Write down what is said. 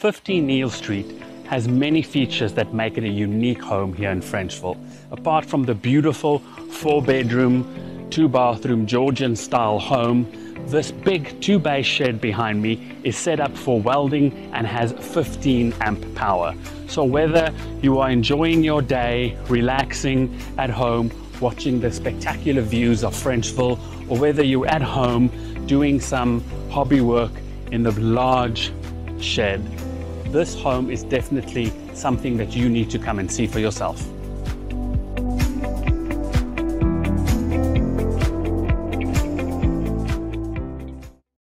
50 Neill Street has many features that make it a unique home here in Frenchville. Apart from the beautiful 4-bedroom, 2-bathroom Georgian-style home, this big 2-bay shed behind me is set up for welding and has 15-amp power. So whether you are enjoying your day, relaxing at home, watching the spectacular views of Frenchville, or whether you're at home doing some hobby work in the large shed, this home is definitely something that you need to come and see for yourself.